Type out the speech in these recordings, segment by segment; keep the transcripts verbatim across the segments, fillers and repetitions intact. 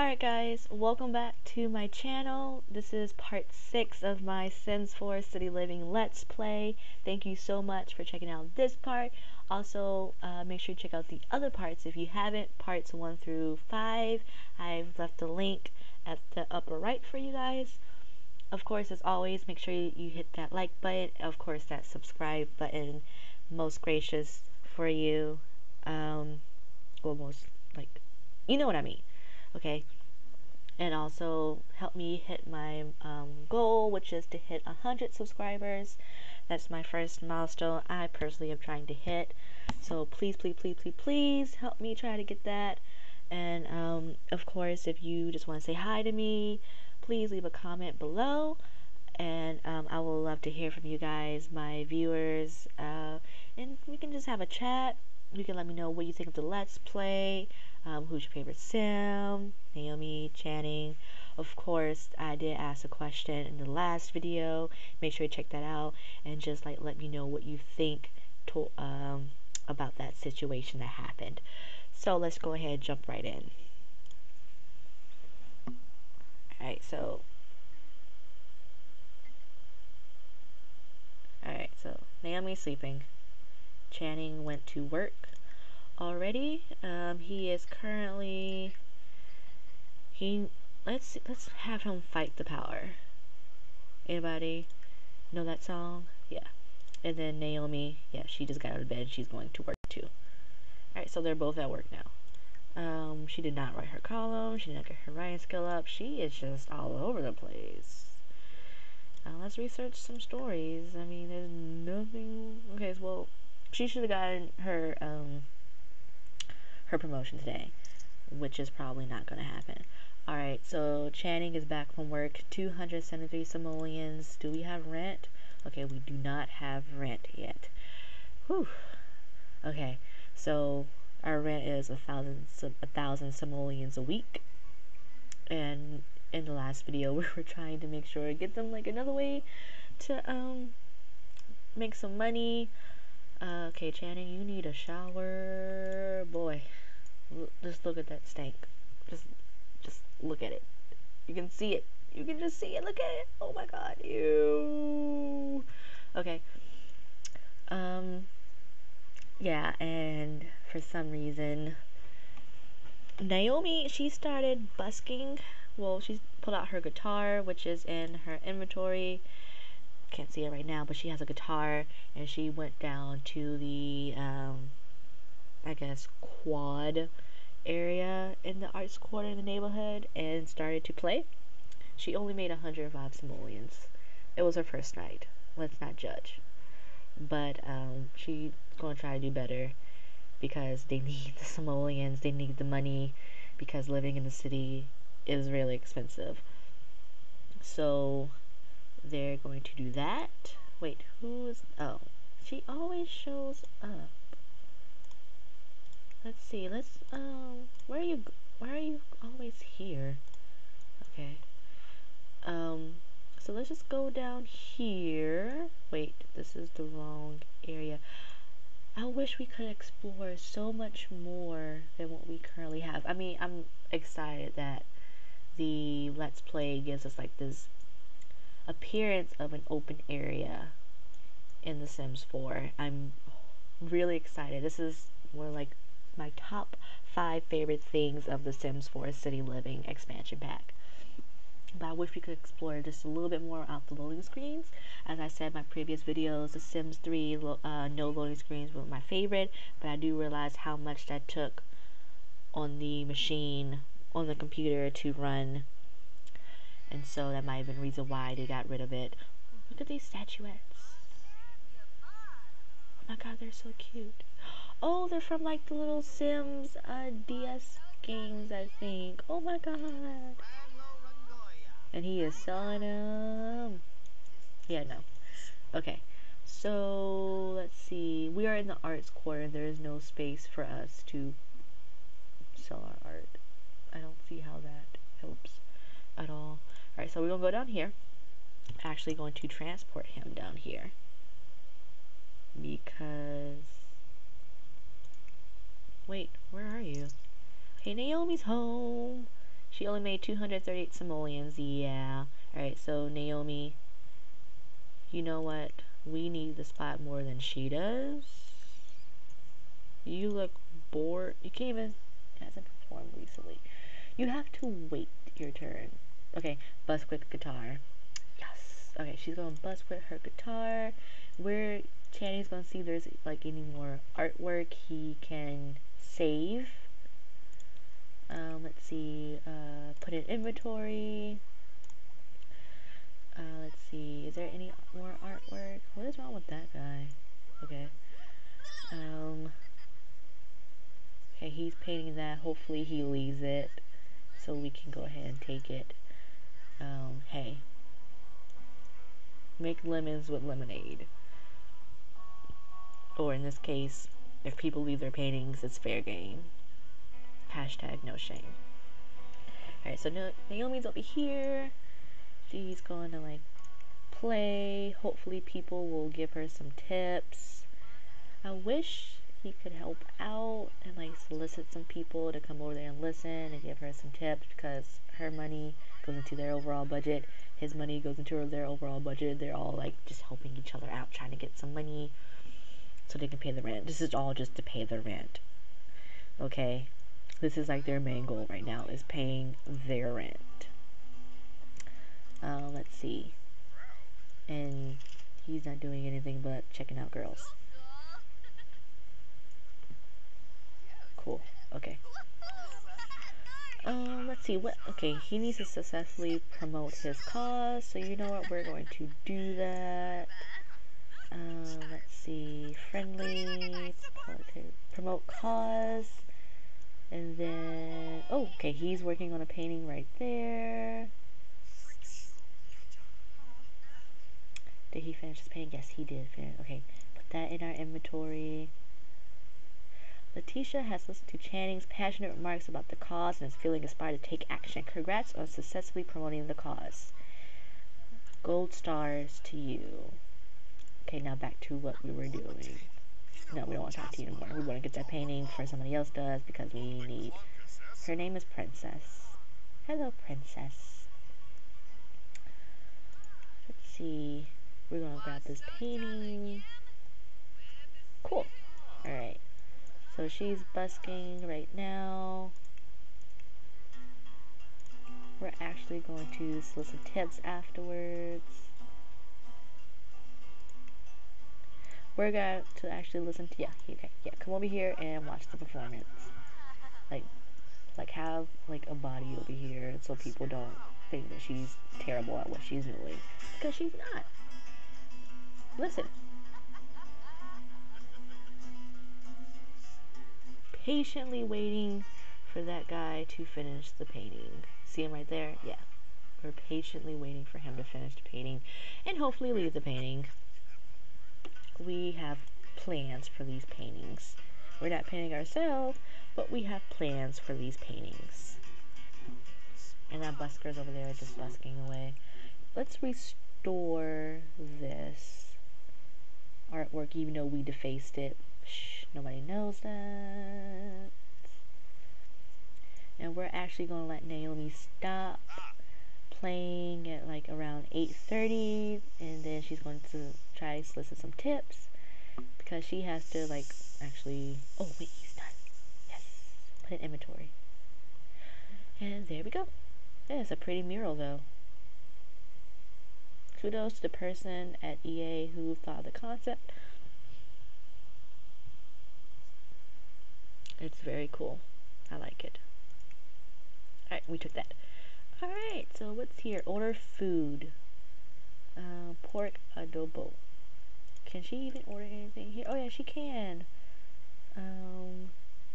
Alright guys, welcome back to my channel. This is part six of my Sims four City Living Let's Play. Thank you so much for checking out this part. Also, uh, make sure you check out the other parts if you haven't. Parts one through five. I've left the link at the upper right for you guys. Of course, as always, make sure you hit that like button. Of course, that subscribe button. Most gracious for you. Um, almost, like, you know what I mean. Okay, and also help me hit my um, goal, which is to hit one hundred subscribers. That's my first milestone I personally am trying to hit, so please please please please please help me try to get that. And um, of course, if you just want to say hi to me, please leave a comment below, and um, I will love to hear from you guys, my viewers, uh, and we can just have a chat. You can let me know what you think of the Let's Play. Um, who's your favorite Sim? Naomi, Channing. Of course, I did ask a question in the last video. Make sure you check that out and just like let me know what you think to, um, about that situation that happened. So let's go ahead and jump right in. Alright, so Alright, so Naomi's sleeping. Channing went to work already. Um, he is currently he let's let's have him fight the power. Anybody know that song? Yeah. And then Naomi, yeah, she just got out of bed. She's going to work too. Alright, so they're both at work now. Um, she did not write her column. She did not get her writing skill up. She is just all over the place. Uh, let's research some stories. I mean, there's nothing. Okay, well, she should have gotten her um. her promotion today, which is probably not going to happen. Alright, so Channing is back from work. two hundred seventy-three simoleons. Do we have rent? Okay, we do not have rent yet. Whew. Okay, so our rent is a thousand a thousand simoleons a week, and in the last video we were trying to make sure to get them like another way to um make some money. Uh, okay, Channing, you need a shower, boy. L just look at that stank. Just, just look at it. You can see it. You can just see it. Look at it. Oh my God, ew. Okay. Um. Yeah, and for some reason, Naomi, she started busking. Well, she's pulled out her guitar, which is in her inventory. Can't see it right now, but she has a guitar, and she went down to the um I guess quad area in the arts quarter in the neighborhood and started to play. She only made one hundred five simoleons. It was her first night, let's not judge, but um she's gonna try to do better because they need the simoleons, they need the money, because living in the city is really expensive. So they're going to do that. Wait, who's... Oh. She always shows up. Let's see. Let's... Um... Where are you... Why are you always here? Okay. Um... So let's just go down here. Wait. This is the wrong area. I wish we could explore so much more than what we currently have. I mean, I'm excited that the Let's Play gives us like this appearance of an open area in the Sims four. I'm really excited. This is one of like my top five favorite things of the Sims four City Living expansion pack. But I wish we could explore just a little bit more out the loading screens. As I said in my previous videos, the Sims three lo uh, no loading screens were my favorite, but I do realize how much that took on the machine, on the computer to run. And so that might have been the reason why they got rid of it. Look at these statuettes. Oh my God, they're so cute. Oh, they're from like the little Sims uh, D S games, I think. Oh my God. And he is selling them. Yeah, no. Okay. So, let's see. We are in the arts quarter. There is no space for us to sell our art. I don't see how that helps at all. Alright, so we're going to go down here. I'm actually going to transport him down here. Because... Wait, where are you? Hey, Naomi's home. She only made two hundred thirty-eight simoleons. Yeah. Alright, so Naomi, you know what? We need the spot more than she does. You look bored. You can't even... It hasn't performed recently. You have to wait your turn. Okay, Busquit guitar. Yes. Okay, she's going to Busquit her guitar. Where Channy's going to see there's like any more artwork he can save. Um, let's see. Uh, put in inventory. Uh, let's see. Is there any more artwork? What is wrong with that guy? Okay. Um. Okay, he's painting that. Hopefully he leaves it, so we can go ahead and take it. Um. Hey. Make lemons with lemonade. Or in this case, if people leave their paintings, it's fair game. Hashtag no shame. Alright, so Naomi's over here. She's going to like play. Hopefully people will give her some tips. I wish he could help out and like solicit some people to come over there and listen and give her some tips, because her money goes into their overall budget. His money goes into their overall budget. They're all like just helping each other out, trying to get some money so they can pay the rent. This is all just to pay the rent. Okay. This is like their main goal right now, is paying their rent. Uh, let's see. And he's not doing anything but checking out girls. Cool. Okay. Um, let's see. What? Okay, he needs to successfully promote his cause. So you know what? We're going to do that. Um, let's see. Friendly. Promote cause. And then, oh, okay, he's working on a painting right there. Did he finish his painting? Yes, he did finish. Okay, put that in our inventory. Leticia has listened to Channing's passionate remarks about the cause and is feeling inspired to take action. Congrats on successfully promoting the cause. Gold stars to you. Okay, now back to what we were doing. No, we don't want to talk to you anymore. We want to get that painting before somebody else does, because we need... Her name is Princess. Hello, Princess. Let's see. We're going to grab this painting. Cool. Alright. So she's busking right now. We're actually going to solicit tips afterwards. We're going to actually listen to, yeah, okay, yeah, come over here and watch the performance. Like, like have, like, a body over here so people don't think that she's terrible at what she's doing. Because she's not. Listen. Patiently waiting for that guy to finish the painting. See him right there? Yeah. We're patiently waiting for him to finish the painting and hopefully leave the painting. We have plans for these paintings. We're not painting ourselves, but we have plans for these paintings. And that busker's over there just busking away. Let's restore this artwork, even though we defaced it. Shh, nobody knows that. And we're actually going to let Naomi stop playing at like around eight thirty, and then she's going to try to solicit some tips, because she has to like actually, oh wait, he's done. Yes, put in inventory, and there we go. Yeah, it's a pretty mural though. Kudos to the person at E A who thought of the concept. It's very cool. I like it. Alright, we took that. Alright, so what's here? Order food. Uh, pork adobo. Can she even order anything here? Oh yeah, she can. Um,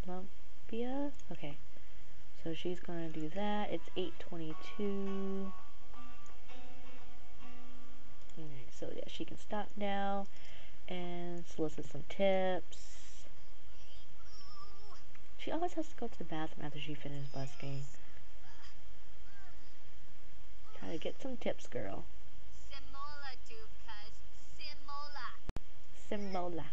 lumpia? Okay. So she's gonna do that. It's eight twenty-two. Alright, so yeah, she can stop now and solicit some tips. She always has to go to the bathroom after she finishes busking. Gotta get some tips, girl. Simola, Dukas. Simola. Simola.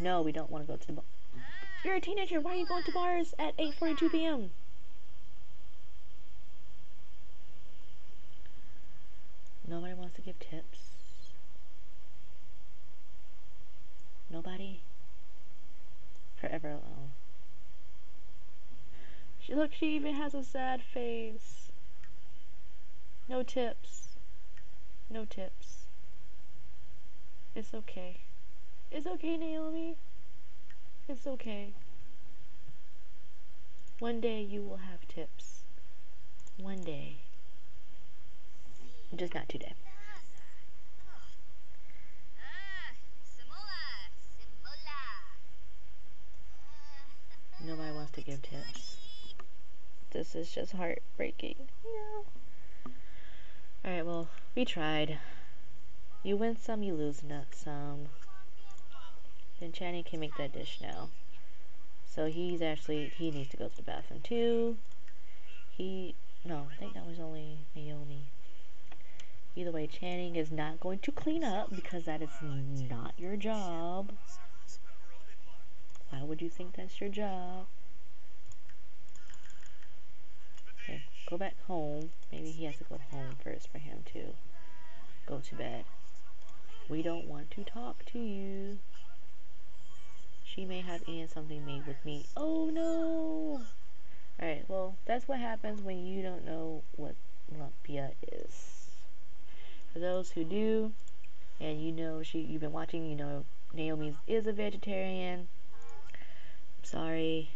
No, we don't want to go to the ball. You're a teenager. Why are you going to bars at eight forty-two p m? Nobody wants to give tips. Nobody. Forever alone. She, look, she even has a sad face. No tips. No tips. It's okay. It's okay, Naomi. It's okay. One day you will have tips. One day. Just not today. Nobody wants to give tips. This is just heartbreaking. No. Alright, well, we tried. You win some, you lose some. Then Channing can make that dish now. So he's actually, he needs to go to the bathroom too. He, no, I think that was only Naomi. Either way, Channing is not going to clean up because that is not your job. Why would you think that's your job? Okay, go back home. Maybe he has to go home first for him to go to bed. We don't want to talk to you. She may have eaten something made with meat. Oh no! Alright, well, that's what happens when you don't know what lumpia is. For those who do, and you know she, you've been watching, you know Naomi is a vegetarian. Sorry,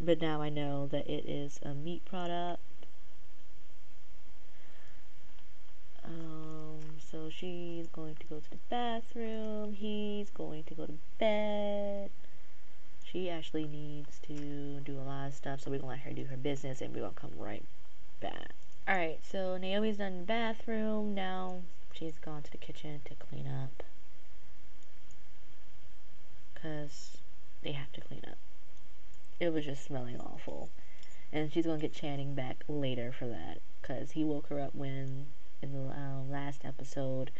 but now I know that it is a meat product. Um, so she's going to go to the bathroom, he's going to go to bed. She actually needs to do a lot of stuff, so we're gonna let her do her business and we're gonna come right back. Alright, so Naomi's done in the bathroom, now she's gone to the kitchen to clean up. Cause they have to clean up. It was just smelling awful. And she's gonna get Channing back later for that, because he woke her up when, in the uh, last episode,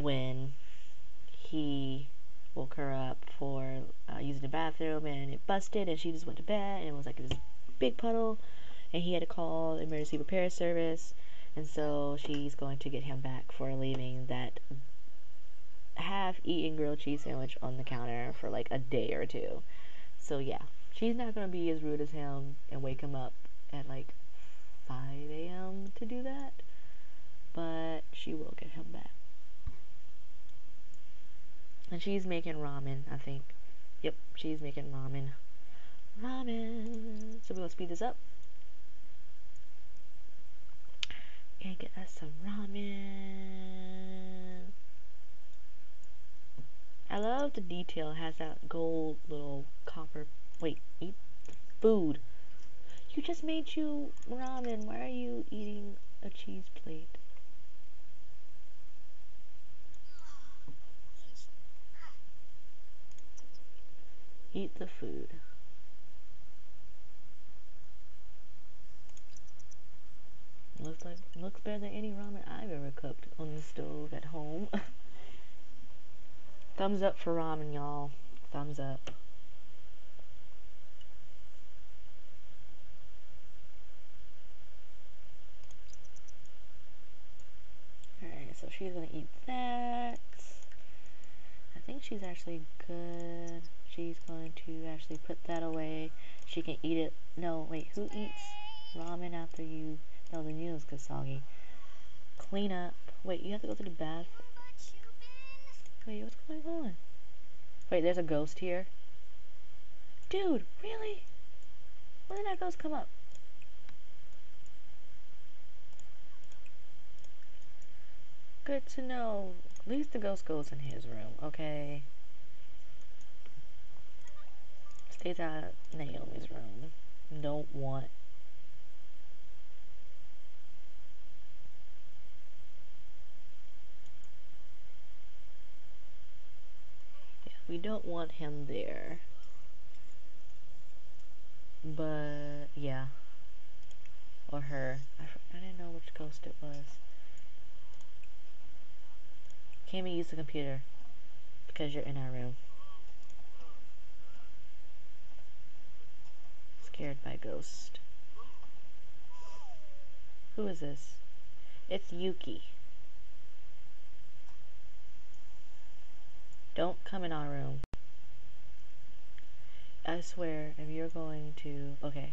when he woke her up for uh, using the bathroom and it busted and she just went to bed and it was like this big puddle and he had to call the emergency repair service, and so she's going to get him back for leaving that half-eaten grilled cheese sandwich on the counter for like a day or two. So yeah, she's not gonna be as rude as him and wake him up at like five a m to do that, but she will get him back. And she's making ramen, I think. Yep, she's making ramen. Ramen. So we're gonna speed this up and get us some ramen. I love the detail. It has that gold little copper. Wait, eat food. You just made you ramen. Why are you eating a cheese plate? Eat the food. Looks like looks better than any ramen I've ever cooked on the stove at home. Thumbs up for ramen, y'all. Thumbs up. Alright, so she's gonna eat that. I think she's actually good. She's going to actually put that away. She can eat it. No, wait, who eats ramen after you? No, the noodles get soggy. Clean up. Wait, you have to go to the bath. Wait, what's going on? Wait, there's a ghost here? Dude, really? When did that ghost come up? Good to know. At least the ghost goes in his room, okay? Stays out of Naomi's room. Don't want... We don't want him there. But, yeah. Or her. I, I didn't know which ghost it was. Can't even use the computer. Because you're in our room. scared by ghosts. Who is this? It's Yuki. Don't come in our room. I swear, if you're going to... Okay.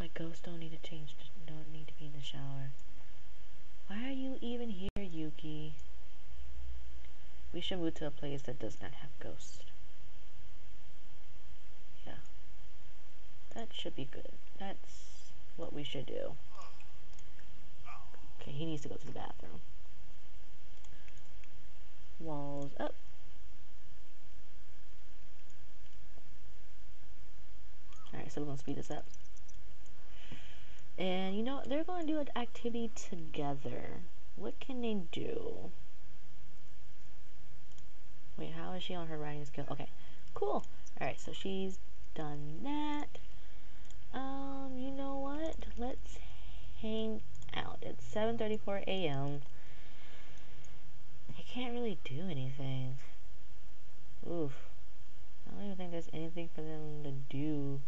Like, ghosts don't need to change, don't need to be in the shower. Why are you even here, Yuki? We should move to a place that does not have ghosts. Yeah. That should be good. That's what we should do. Okay, he needs to go to the bathroom. Walls up. Alright, so we're gonna speed this up. And you know, they're gonna do an activity together. What can they do? Wait, how is she on her writing skill? Okay, cool. Alright, so she's done that. Um, you know what? Let's hang out. It's seven thirty-four A M I can't really do anything. Oof. I don't even think there's anything for them to do.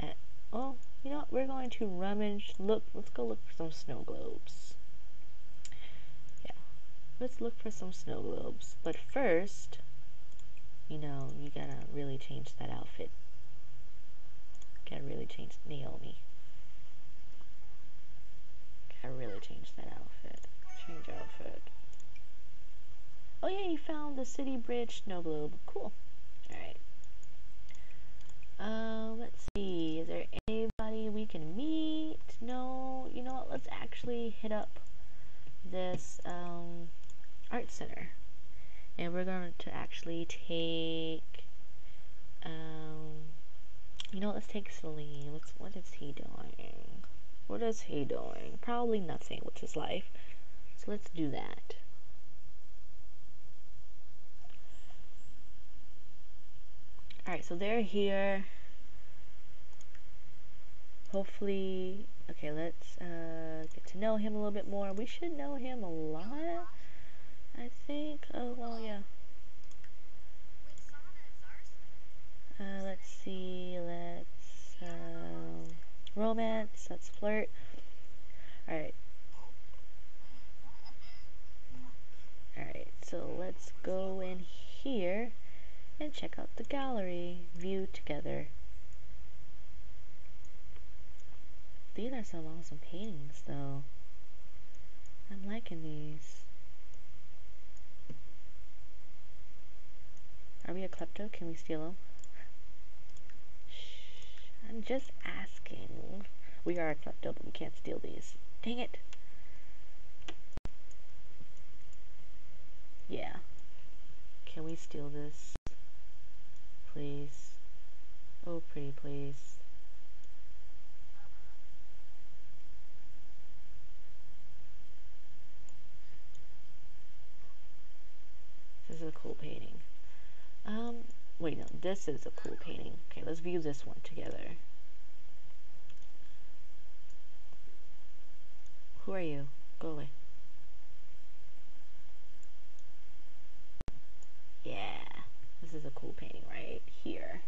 I, well, you know what? We're going to rummage. Look, let's go look for some snow globes. Yeah. Let's look for some snow globes. But first, you know, you gotta really change that outfit. Gotta really change Naomi. Gotta really change that outfit. Change outfit. Oh yeah, you found the city bridge snow globe. Cool. Alright. Uh, let's see. Is there anybody we can meet? No. You know what? Let's actually hit up this um, art center. And we're going to actually take... Um, you know what? Let's take Celine. What's, what is he doing? What is he doing? Probably nothing with his life. So let's do that. Alright, so they're here. Hopefully, okay, let's uh, get to know him a little bit more. We should know him a lot, I think. Oh, well, yeah. Uh, let's see, let's uh, romance, let's flirt. Alright. Alright, so let's go in here and check out the gallery. View together. These are some awesome paintings though. I'm liking these. Are we a klepto? Can we steal them? Shh, I'm just asking. We are a klepto, but we can't steal these. Dang it. Yeah. Can we steal this? Please. Oh, pretty please. This is a cool painting. Um, wait, no, this is a cool painting. Okay, let's view this one together. Who are you? Go away. Yeah. This is a cool painting right here.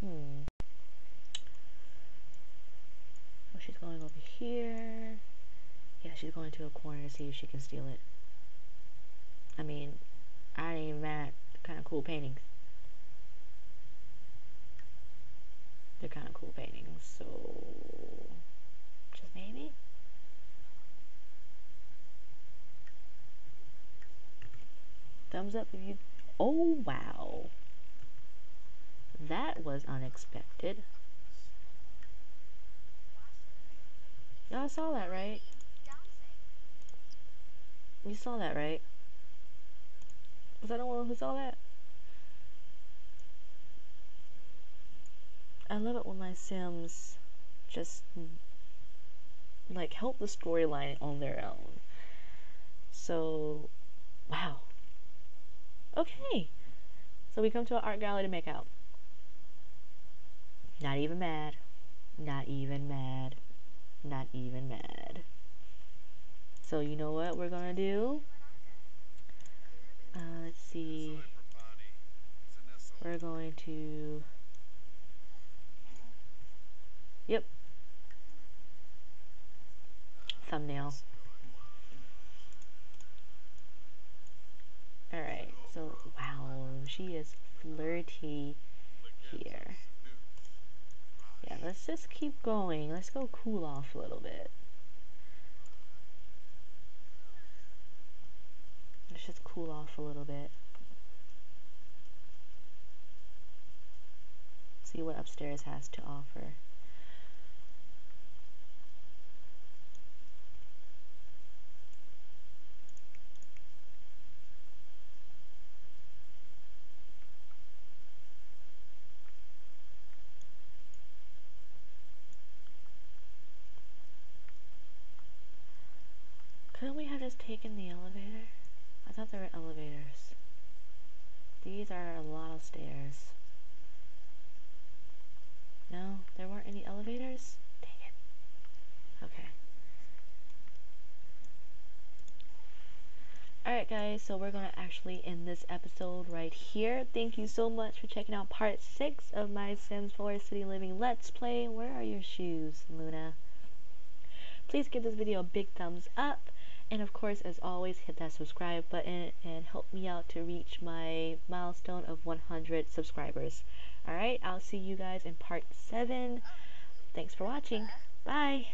Hmm. Oh, she's going over here. Yeah, she's going to a corner to see if she can steal it. I mean, I ain't even mad at kind of cool paintings. They're kind of cool paintings, so just maybe. Thumbs up if you. Oh wow, that was unexpected. Y'all saw that, right? You saw that, right? Was I the one who saw that? I love it when my Sims just like help the storyline on their own. So, wow. Okay. So we come to an art gallery to make out. Not even mad. Not even mad. not even mad. So you know what we're gonna do? Uh, let's see. We're going to. Yep. Thumbnail. Alright, so wow, she is flirty here. Yeah, let's just keep going. Let's go cool off a little bit. Let's just cool off a little bit. See what upstairs has to offer. Couldn't we have just taken the elevator? I thought there were elevators. These are a lot of stairs. No, there weren't any elevators? Dang it. Okay. Alright guys, so we're going to actually end this episode right here. Thank you so much for checking out part six of my Sims four City Living Let's Play. Where are your shoes, Luna? Please give this video a big thumbs up. And of course, as always, hit that subscribe button and help me out to reach my milestone of one hundred subscribers. Alright, I'll see you guys in part seven. Thanks for watching. Bye!